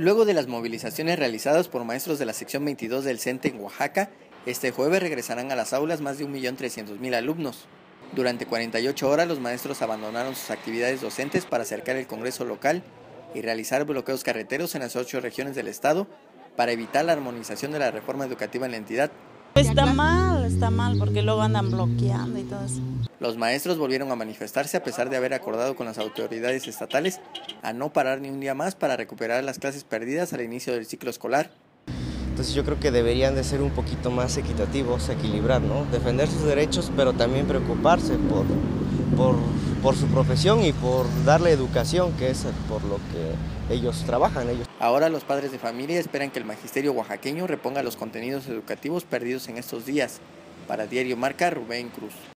Luego de las movilizaciones realizadas por maestros de la sección 22 del SNTE en Oaxaca, este jueves regresarán a las aulas más de 1.300.000 alumnos. Durante 48 horas los maestros abandonaron sus actividades docentes para acercar el Congreso local y realizar bloqueos carreteros en las 8 regiones del estado para evitar la armonización de la reforma educativa en la entidad. Está mal porque luego andan bloqueando y todo eso. Los maestros volvieron a manifestarse a pesar de haber acordado con las autoridades estatales a no parar ni un día más para recuperar las clases perdidas al inicio del ciclo escolar. Entonces yo creo que deberían de ser un poquito más equitativos, equilibrar, ¿no? Defender sus derechos, pero también preocuparse por su profesión y por darle educación, que es por lo que ellos trabajan. Ahora los padres de familia esperan que el Magisterio Oaxaqueño reponga los contenidos educativos perdidos en estos días. Para Diario Marca, Rubén Cruz.